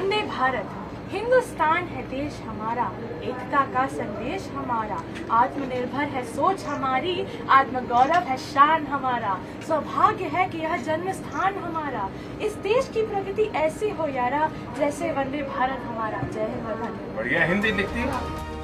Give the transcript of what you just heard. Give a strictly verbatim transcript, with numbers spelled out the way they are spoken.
वंदे भारत। हिंदुस्तान है देश हमारा, एकता का संदेश हमारा, आत्मनिर्भर है सोच हमारी, आत्मगौरव है शान हमारा, सौभाग्य है कि यह जन्म स्थान हमारा, इस देश की प्रगति ऐसी हो यारा, जैसे वंदे भारत हमारा। जय हिंद। बढ़िया हिंदी लिखती।